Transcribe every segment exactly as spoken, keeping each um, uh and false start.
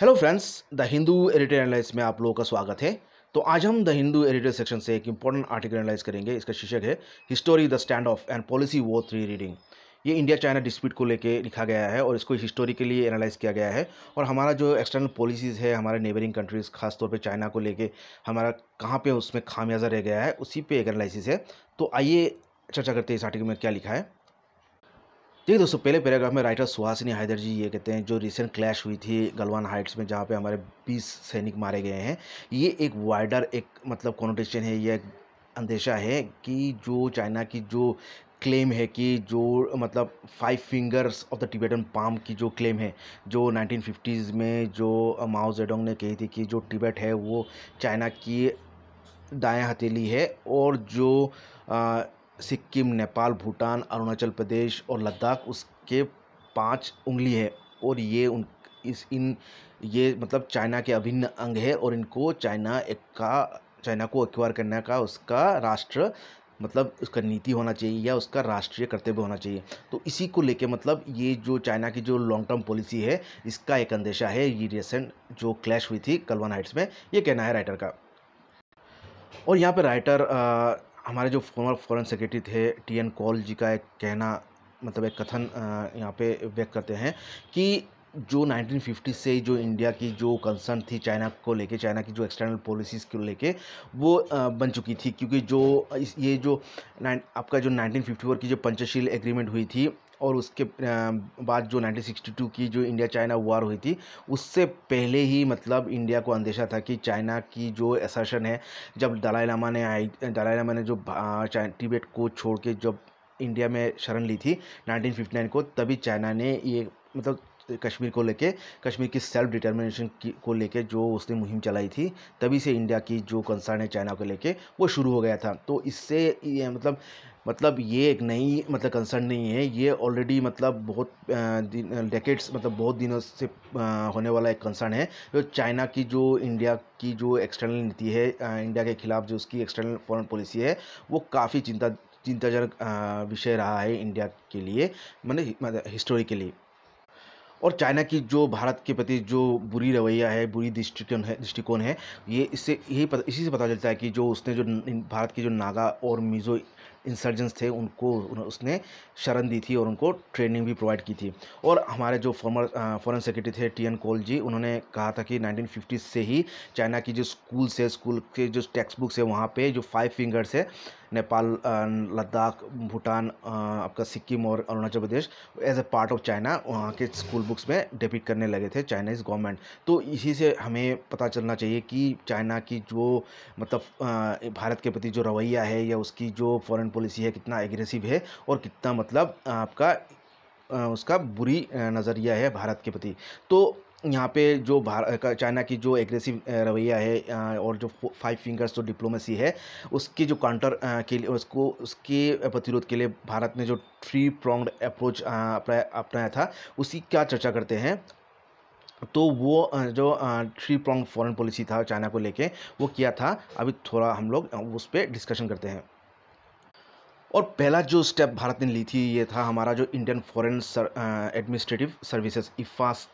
Hello friends, the Hindu editor analyse में आप लोगों का स्वागत है। तो आज हम द हिंदू एडिटर सेक्शन से एक इंपॉर्टेंट आर्टिकल एनालाइज करेंगे। इसका शीर्षक है history the stand of and policy war three reading. ये इंडिया चाइना डिस्प्यूट को लेके लिखा गया है और इसको हिस्टोरिकली एनालाइज किया गया है और हमारा जो एक्सटर्नल पॉलिसीज़ है हमारे नेबरिंग कंट्रीज़ खासतौर पे चाइना को लेके हमारा कहाँ पे उसमें खामियाजा रह गया है, उसी पे एक एनालिसिस है। तो आइए चर्चा करते हैं इस आर्टिकल में क्या लिखा है। देखिए दोस्तों, पहले पैराग्राफ में राइटर सुहासिनी हैदर जी ये कहते हैं जो रिसेंट क्लैश हुई थी गलवान हाइट्स में जहाँ पे हमारे बीस सैनिक मारे गए हैं, ये एक वाइडर एक मतलब कॉनोटेशन है, ये एक अंदेशा है कि जो चाइना की जो क्लेम है कि जो मतलब five fingers of the Tibetan palm की जो क्लेम है जो नाइनटीन फिफ्टीज़ में जो माओ जेडोंग ने कही थी कि जो टिबेट है वो चाइना की दाएँ हथेली है और जो आ, सिक्किम, नेपाल, भूटान, अरुणाचल प्रदेश और लद्दाख उसके पांच उंगली है और ये उन इस इन ये मतलब चाइना के अभिन्न अंग है और इनको चाइना एक का चाइना को एक्वायर करने का उसका राष्ट्र मतलब उसका नीति होना चाहिए या उसका राष्ट्रीय कर्तव्य होना चाहिए। तो इसी को लेके मतलब ये जो चाइना की जो लॉन्ग टर्म पॉलिसी है इसका एक अंदेशा है, ये रिसेंट जो क्लैश हुई थी गलवान हाइट्स में, ये कहना है राइटर का। और यहाँ पर राइटर आ, हमारे जो फॉर्मर फॉरेन सेक्रेटरी थे टी एन कौल जी का एक कहना मतलब एक कथन यहाँ पे व्यक्त करते हैं कि जो नाइनटीन फिफ्टी से जो इंडिया की जो कंसर्न थी चाइना को लेके, चाइना की जो एक्सटर्नल पॉलिसीज़ को लेके वो बन चुकी थी, क्योंकि जो ये जो आपका जो नाइनटीन फिफ्टी फोर की जो पंचशील एग्रीमेंट हुई थी और उसके बाद जो नाइनटीन सिक्सटी टू की जो इंडिया चाइना वार हुई थी उससे पहले ही मतलब इंडिया को अंदेशा था कि चाइना की जो असर्शन है, जब दलाई लामा ने आई दलाई लामा ने जो टिबेट को छोड़ के जब इंडिया में शरण ली थी नाइनटीन फिफ्टी नाइन को, तभी चाइना ने ये मतलब कश्मीर को लेके कश्मीर की सेल्फ डिटर्मिनेशन को लेके जो उसने मुहिम चलाई थी, तभी से इंडिया की जो कंसर्न है चाइना को लेके वो शुरू हो गया था। तो इससे ये मतलब मतलब ये एक नई मतलब कंसर्न नहीं है, ये ऑलरेडी मतलब बहुत डेकेड्स मतलब बहुत दिनों से होने वाला एक कंसर्न है जो चाइना की जो इंडिया की जो एक्सटर्नल नीति है, इंडिया के खिलाफ जो उसकी एक्सटर्नल फॉरेन पॉलिसी है वो काफ़ी चिंता चिंताजनक विषय रहा है इंडिया के लिए, मतलब हिस्ट्री के लिए। और चाइना की जो भारत के प्रति जो बुरी रवैया है, बुरी दृष्टिकोण है दृष्टिकोण है ये इससे यही पता इसी से पता चलता है कि जो उसने जो भारत के जो नागा और मिजो इंसर्जेंस थे उनको उसने शरण दी थी और उनको ट्रेनिंग भी प्रोवाइड की थी। और हमारे जो फॉर्मर फॉरेन सेक्रेटरी थे टी एन कौल जी, उन्होंने कहा था कि नाइनटीन फिफ्टीज़ से ही चाइना की जो स्कूल से स्कूल के जो टेक्स्ट बुक्स है वहाँ पे जो फाइव फिंगर्स है नेपाल, लद्दाख, भूटान, आपका सिक्किम और Arunachal Pradesh as a part of China वहाँ के स्कूल बुक्स में डेपिक्ट करने लगे थे चाइनीज़ गवर्नमेंट। तो इसी से हमें पता चलना चाहिए कि चाइना की जो मतलब भारत के प्रति जो रवैया है या उसकी जो फॉरेन पॉलिसी है कितना एग्रेसिव है और कितना मतलब आपका उसका बुरी नज़रिया है भारत के प्रति। तो यहाँ पे जो भारत चाइना की जो एग्रेसिव रवैया है और जो फाइव फिंगर्स जो डिप्लोमेसी है उसके जो काउंटर के लिए उसको उसके प्रतिरोध के लिए भारत ने जो थ्री प्रोंग्ड अप्रोच अपनाया था उसी क्या चर्चा करते हैं। तो वो जो थ्री प्रोंग्ड फॉरेन पॉलिसी था चाइना को लेके वो क्या था, अभी थोड़ा हम लोग उस पर डिस्कशन करते हैं। और पहला जो स्टेप भारत ने ली थी ये था हमारा जो Indian foreign administrative services IFAS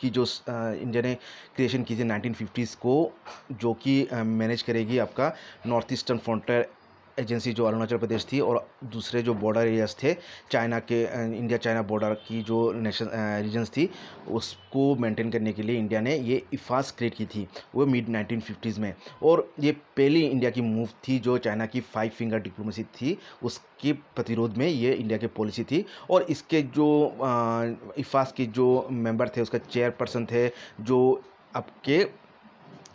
की जो इंडिया ने क्रिएशन की थी नाइनटीन फिफ्टीज़ को, जो कि मैनेज करेगी आपका नॉर्थ ईस्टर्न फ्रंटियर एजेंसी जो अरुणाचल प्रदेश थी और दूसरे जो बॉर्डर एरियाज़ थे चाइना के, इंडिया चाइना बॉर्डर की जो नेशन रीजन्स थी उसको मेंटेन करने के लिए इंडिया ने ये आईएफएएस क्रिएट की थी वो मिड नाइनटीन फिफ्टीज़ में। और ये पहली इंडिया की मूव थी जो चाइना की फाइव फिंगर डिप्लोमेसी थी उसके प्रतिरोध में ये इंडिया की पॉलिसी थी। और इसके जो आईएफएएस के जो मेम्बर थे उसका चेयरपर्सन थे जो आपके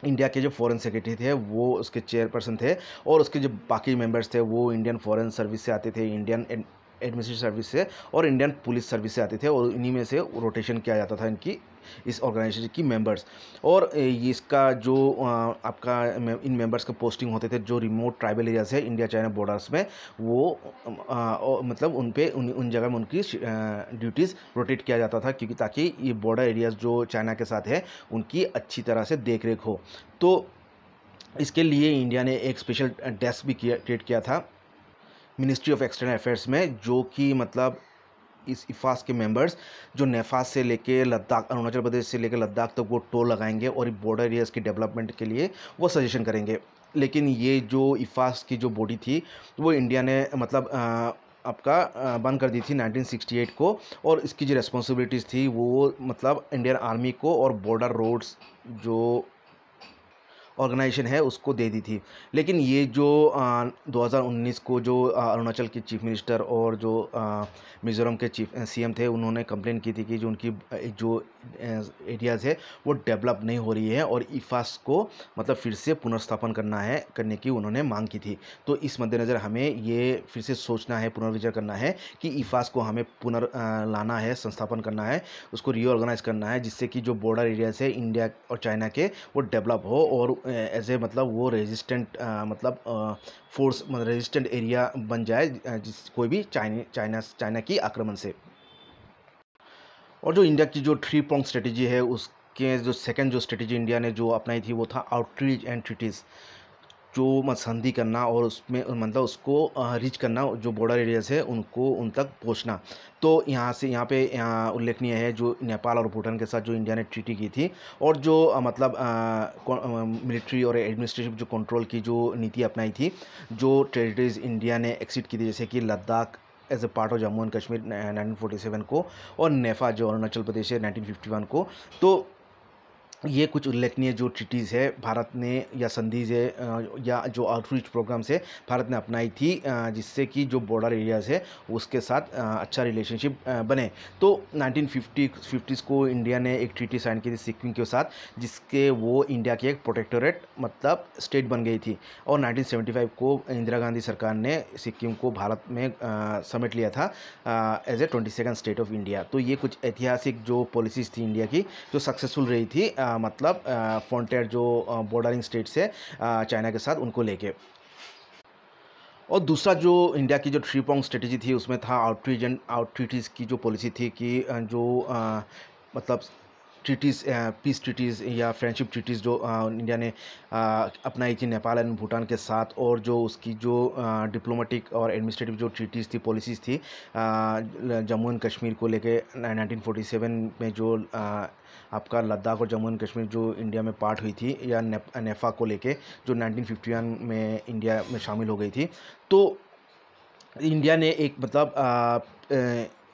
इंडिया के जो फॉरेन सेक्रेटरी थे वो उसके चेयरपर्सन थे और उसके जो बाकी मेंबर्स थे वो इंडियन फॉरेन सर्विस से आते थे, इंडियन एडमिनिस्ट्रेटिव सर्विस से और इंडियन पुलिस सर्विस से आते थे और इन्हीं में से रोटेशन किया जाता था इनकी इस ऑर्गेनाइजेशन की मेंबर्स। और इसका जो आपका इन मेंबर्स का पोस्टिंग होते थे जो रिमोट ट्राइबल एरियाज़ है इंडिया चाइना बॉर्डर्स में, वो मतलब उन पे उन उन जगह में उनकी ड्यूटीज़ रोटेट किया जाता था क्योंकि ताकि ये बॉर्डर एरियाज़ जो चाइना के साथ है उनकी अच्छी तरह से देख रेख हो। तो इसके लिए इंडिया ने एक स्पेशल डेस्क भी क्रिएट किया था मिनिस्ट्री ऑफ एक्सटर्नल अफेयर्स में, जो कि मतलब इस इफास के मेंबर्स जो नेफा से लेके लद्दाख, अरुणाचल प्रदेश से लेके लद्दाख तक तो वो टोल लगाएंगे और बॉर्डर एरियाज़ की डेवलपमेंट के लिए वो सजेशन करेंगे। लेकिन ये जो इफास की जो बॉडी थी वो इंडिया ने मतलब आ, आपका बंद कर दी थी नाइनटीन सिक्सटी एट को, और इसकी जो रेस्पॉन्सिबिलिटीज़ थी वो मतलब इंडियन आर्मी को और बॉर्डर रोड्स जो ऑर्गेनाइजेशन है उसको दे दी थी। लेकिन ये जो आ, दो हज़ार उन्नीस को जो अरुणाचल के चीफ मिनिस्टर और जो मिज़ोरम के चीफ सीएम थे उन्होंने कंप्लेन की थी कि जो उनकी जो एरियाज़ है वो डेवलप नहीं हो रही है और इफास को मतलब फिर से पुनर्स्थापन करना है करने की उन्होंने मांग की थी। तो इस मद्देनज़र हमें ये फिर से सोचना है, पुनर्विचार करना है कि इफास को हमें पुनर् लाना है, संस्थापन करना है, उसको रीऑर्गेनाइज करना है जिससे कि जो बॉर्डर एरियाज़ है इंडिया और चाइना के वो डेवलप हो और एज ए मतलब वो रेजिस्टेंट मतलब फोर्स मतलब रेजिस्टेंट एरिया बन जाए जिस कोई भी चाइना चाइना चाइना की आक्रमण से। और जो इंडिया की जो थ्री प्रॉन्ग स्ट्रेटजी है उसके जो सेकंड जो स्ट्रेटजी इंडिया ने जो अपनाई थी वो था आउटरीच एंड ट्रीटीज़, जो मत संधि करना और उसमें मतलब उसको रीच करना, जो बॉर्डर एरियाज़ है उनको उन तक पहुंचना। तो यहाँ से यहाँ पे यहाँ उल्लेखनीय है जो नेपाल और भूटान के साथ जो इंडिया ने ट्रीटी की थी और जो मतलब मिलिट्री और एडमिनिस्ट्रेटिव जो कंट्रोल की जो नीति अपनाई थी, जो टेरिटरीज़ इंडिया ने एक्सिट की थी जैसे कि Ladakh as a part of Jammu and Kashmir nineteen forty seven को और नेफा जो अरुणाचल प्रदेश है नाइनटीन फिफ्टी वन को। तो ये कुछ उल्लेखनीय जो ट्रीटीज़ है भारत ने या संधिज़ है या जो आउटरीच प्रोग्राम्स है भारत ने अपनाई थी जिससे कि जो बॉर्डर एरियाज़ है उसके साथ अच्छा रिलेशनशिप बने। तो नाइनटीन फिफ्टी को इंडिया ने एक ट्रीटी साइन की थी सिक्किम के साथ जिसके वो इंडिया की एक प्रोटेक्टोरेट मतलब स्टेट बन गई थी, और नाइनटीन सेवेंटी फाइव को इंदिरा गांधी सरकार ने सिक्किम को भारत में समेट लिया था as a twenty second state of India. तो ये कुछ ऐतिहासिक जो पॉलिसीज़ थी इंडिया की जो सक्सेसफुल रही थी आ, मतलब फ्रंटियर जो बॉर्डरिंग स्टेट्स है चाइना के साथ उनको लेके। और दूसरा जो इंडिया की जो थ्री प्रॉन्ग स्ट्रेटजी थी उसमें था आउटरीच एंड आउटरीटीज़ की जो पॉलिसी थी कि जो आ, मतलब ट्रीटीज़ पीस ट्रीटीज़ या फ्रेंडशिप ट्रीटीज़ जो आ, इंडिया ने आ, अपनाई थी नेपाल एंड भूटान के साथ, और जो उसकी जो डिप्लोमेटिक और एडमिनिस्ट्रेटिव जो ट्रीटीज़ थी पॉलिसीज़ थी जम्मू एंड कश्मीर को लेके नाइनटीन फोर्टी सेवन में जो आ, आपका लद्दाख और जम्मू एंड कश्मीर जो इंडिया में पार्ट हुई थी, या ने, नेफा को लेके जो नाइनटीन फिफ्टी वन में इंडिया में शामिल हो गई थी। तो इंडिया ने एक मतलब आ, आ,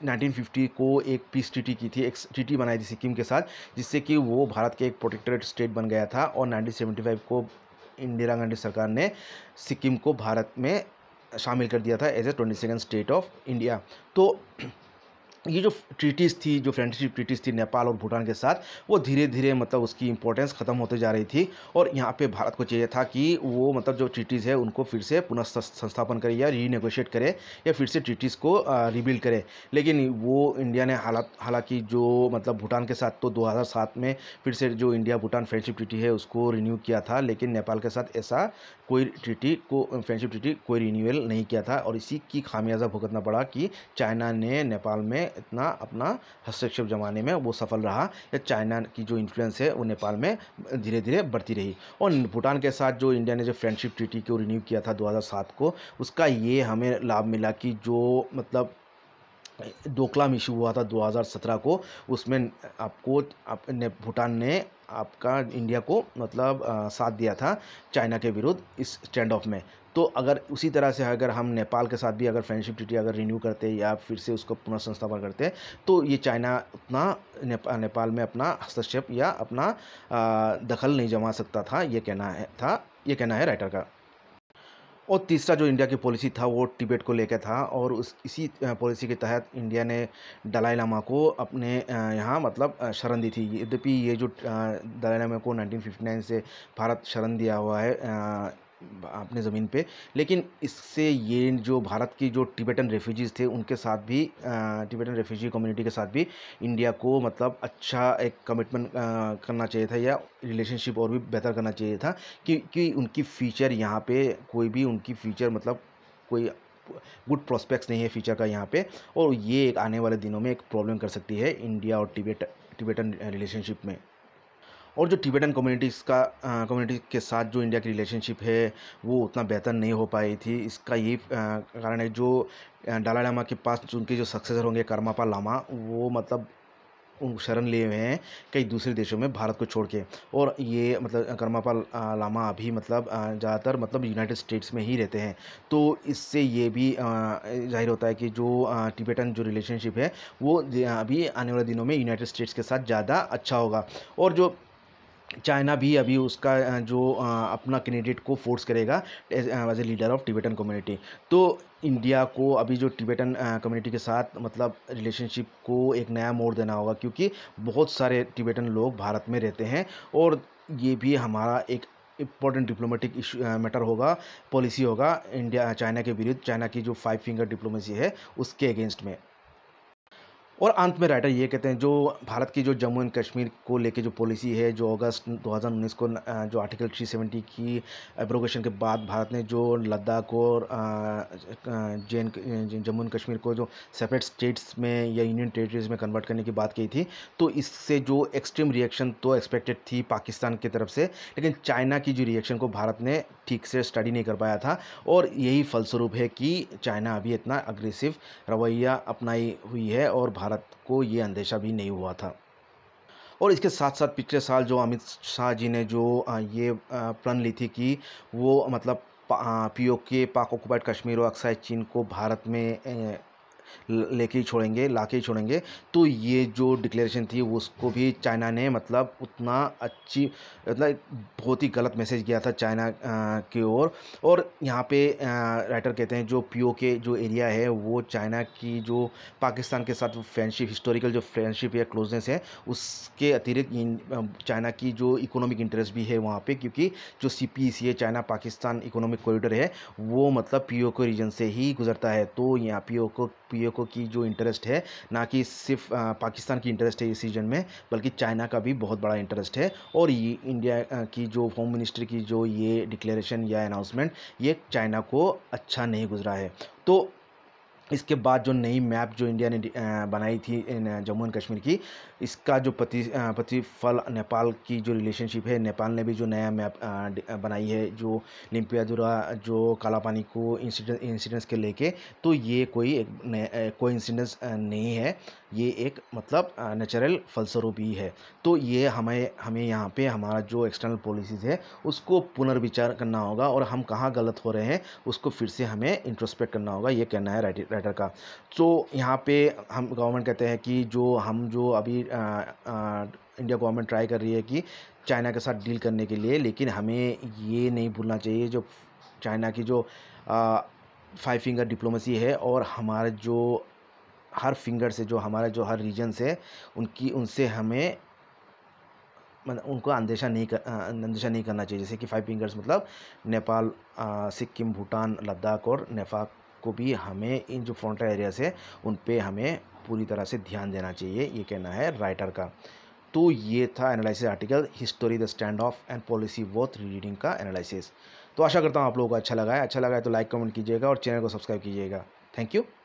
नाइनटीन फिफ्टी को एक पीस ट्रीटी की थी, एक ट्रीटी बनाई थी सिक्किम के साथ जिससे कि वो भारत के एक प्रोटेक्टोरेट स्टेट बन गया था, और नाइनटीन सेवेंटी फाइव को इंदिरा गांधी सरकार ने सिक्किम को भारत में शामिल कर दिया था as a twenty second state of India. तो ये जो ट्रीटीज़ थी जो फ्रेंडशिप ट्रीटीज़ थी नेपाल और भूटान के साथ वो धीरे धीरे मतलब उसकी इंपॉर्टेंस ख़त्म होते जा रही थी, और यहाँ पे भारत को चाहिए था कि वो मतलब जो ट्रीटीज़ है उनको फिर से पुनः संस्थापन करे या रीनेगोशिएट करे या फिर से ट्रीटीज़ को रिबिल्ड करे। लेकिन वो इंडिया ने हालात हालांकि जो मतलब भूटान के साथ तो दो हज़ार सात में फिर से जो इंडिया भूटान फ्रेंडशिप ट्रीटी है उसको रिन्यू किया था, लेकिन नेपाल के साथ ऐसा कोई ट्रीटी को फ्रेंडशिप ट्रीटी कोई रिन्यूअल नहीं किया था, और इसी की खामियाजा भुगतना पड़ा कि चाइना ने नेपाल में इतना अपना हस्तक्षेप जमाने में वो सफल रहा या चाइना की जो इन्फ्लुएंस है वो नेपाल में धीरे धीरे बढ़ती रही। और भूटान के साथ जो इंडिया ने जो फ्रेंडशिप ट्रीटी को रिन्यू किया था दो हज़ार सात को उसका ये हमें लाभ मिला कि जो मतलब डोकलाम इशू हुआ था दो हज़ार सत्रह को उसमें आपको आप ने भूटान ने आपका इंडिया को मतलब आ, साथ दिया था चाइना के विरुद्ध इस स्टैंड ऑफ में। तो अगर उसी तरह से अगर हम नेपाल के साथ भी अगर फ्रेंडशिप ट्रीटी अगर रिन्यू करते या फिर से उसको पुनः संस्थापन करते तो ये चाइना अपना नेपाल नेपाल में अपना हस्तक्षेप या अपना आ, दखल नहीं जमा सकता था, ये कहना है था ये कहना है राइटर का। और तीसरा जो इंडिया की पॉलिसी था वो तिब्बत को लेकर था, और उस इसी पॉलिसी के तहत इंडिया ने दलाई लामा को अपने यहाँ मतलब शरण दी थी। यद्यपि ये जो दलाई लामा को नाइनटीन फिफ्टी नाइन से भारत शरण दिया हुआ है अपने ज़मीन पे, लेकिन इससे ये जो भारत की जो टिबेटन रेफ्यूजीज़ थे उनके साथ भी टिबेटन रेफ्यूजी कम्युनिटी के साथ भी इंडिया को मतलब अच्छा एक कमिटमेंट करना चाहिए था या रिलेशनशिप और भी बेहतर करना चाहिए था क्योंकि उनकी फ़्यूचर यहाँ पे कोई भी उनकी फ़्यूचर मतलब कोई गुड प्रोस्पेक्ट्स नहीं है फ्यूचर का यहाँ पे, और ये एक आने वाले दिनों में एक प्रॉब्लम कर सकती है इंडिया और टिबेट टिबेटन रिलेशनशिप में। और जो टिबेटन कम्युनिटीज़ का कम्युनिटी के साथ जो इंडिया की रिलेशनशिप है वो उतना बेहतर नहीं हो पाई थी। इसका यही कारण है जो दलाई लामा के पास उनके जो सक्सेसर होंगे कर्मापा लामा, वो मतलब उन शरण लिए हुए हैं कई दूसरे देशों में भारत को छोड़ के। और ये मतलब कर्मापा लामा अभी मतलब ज़्यादातर मतलब यूनाइटेड स्टेट्स में ही रहते हैं। तो इससे ये भी जाहिर होता है कि जो टिबेटन जो रिलेशनशिप है वो अभी आने वाले दिनों में यूनाइटेड स्टेट्स के साथ ज़्यादा अच्छा होगा। और जो चाइना भी अभी उसका जो अपना कैंडिडेट को फोर्स करेगा as a leader of Tibetan community. तो इंडिया को अभी जो टिबेटन कम्युनिटी के साथ मतलब रिलेशनशिप को एक नया मोड़ देना होगा, क्योंकि बहुत सारे टिबेटन लोग भारत में रहते हैं और ये भी हमारा एक इम्पोर्टेंट डिप्लोमेटिक इशू मैटर होगा, पॉलिसी होगा इंडिया चाइना के विरुद्ध, चाइना की जो फाइव फिंगर डिप्लोमेसी है उसके अगेंस्ट में। और अंत में राइटर ये कहते हैं जो भारत की जो जम्मू एंड कश्मीर को लेके जो पॉलिसी है जो अगस्त दो हज़ार उन्नीस को जो आर्टिकल तीन सौ सत्तर की एब्रोगेशन के बाद भारत ने जो लद्दाख और जे जम्मू एंड कश्मीर को जो सेपरेट स्टेट्स में या यूनियन टेरिटरीज में कन्वर्ट करने की बात कही थी, तो इससे जो एक्सट्रीम रिएक्शन तो एक्सपेक्टेड थी पाकिस्तान की तरफ से, लेकिन चाइना की जो रिएक्शन को भारत ने ठीक से स्टडी नहीं कर पाया था। और यही फलस्वरूप है कि चाइना अभी इतना अग्रेसिव रवैया अपनाई हुई है और भारत को ये अंदेशा भी नहीं हुआ था। और इसके साथ साथ पिछले साल जो अमित शाह जी ने जो ये प्रण ली थी कि वो मतलब पीओके पाक ऑक्युपाइड कश्मीर और अक्साई चीन को भारत में लेके ही छोड़ेंगे, लाके ही छोड़ेंगे, तो ये जो डिक्लेरेशन थी उसको भी चाइना ने मतलब उतना अच्छी मतलब बहुत ही गलत मैसेज किया था चाइना की ओर। और यहाँ पे राइटर कहते हैं जो पीओके जो एरिया है वो चाइना की जो पाकिस्तान के साथ फ्रेंडशिप हिस्टोरिकल जो फ्रेंडशिप या क्लोजनेस है उसके अतिरिक्त चाइना की जो इकोनॉमिक इंटरेस्ट भी है वहाँ पर, क्योंकि जो सी पी सी है चाइना पाकिस्तान इकोनॉमिक कॉरिडोर है वो मतलब पीओके रीजन से ही गुजरता है। तो यहाँ पीओके पीओके की जो इंटरेस्ट है ना कि सिर्फ पाकिस्तान की इंटरेस्ट है इस रीजन में, बल्कि चाइना का भी बहुत बड़ा इंटरेस्ट है। और ये इंडिया की जो होम मिनिस्टर की जो ये डिक्लेरेशन या अनाउंसमेंट ये चाइना को अच्छा नहीं गुजरा है। तो इसके बाद जो नई मैप जो इंडिया ने बनाई थी जम्मू एंड कश्मीर की, इसका जो प्रति प्रतिफल नेपाल की जो रिलेशनशिप है, नेपाल ने भी जो नया मैप बनाई है जो लिम्पियाधुरा जो कालापानी को इंसिडेंस इंसिडेंस के लेके, तो ये कोई एक कोइंसिडेंस नहीं है, ये एक मतलब नेचुरल फलस्वरूप ही है। तो ये हमें हमें यहाँ पे हमारा जो एक्सटर्नल पॉलिसीज़ है उसको पुनर्विचार करना होगा और हम कहाँ गलत हो रहे हैं उसको फिर से हमें इंट्रोस्पेक्ट करना होगा, ये कहना है राइटर राइटर का। तो यहाँ पे हम गवर्नमेंट कहते हैं कि जो हम जो अभी आ, आ, इंडिया गवर्नमेंट ट्राई कर रही है कि चाइना के साथ डील करने के लिए, लेकिन हमें ये नहीं भूलना चाहिए जो चाइना की जो आ, फाइव फिंगर डिप्लोमेसी है और हमारे जो हर फिंगर से जो हमारे जो हर रीजन से उनकी उनसे हमें मतलब उनको अंदेशा नहीं कर, अंदेशा नहीं करना चाहिए। जैसे कि फाइव फिंगर्स मतलब नेपाल, सिक्किम, भूटान, लद्दाख और नेफा को भी हमें इन जो फ्रंटियर एरियाज़ है उन पे हमें पूरी तरह से ध्यान देना चाहिए, ये कहना है राइटर का। तो ये था analysis article history the stand of and policy worth reading का एनालिसिस। तो आशा करता हूँ आप लोगों को अच्छा लगा है। अच्छा लगा है तो लाइक कमेंट कीजिएगा और चैनल को सब्सक्राइब कीजिएगा। Thank you.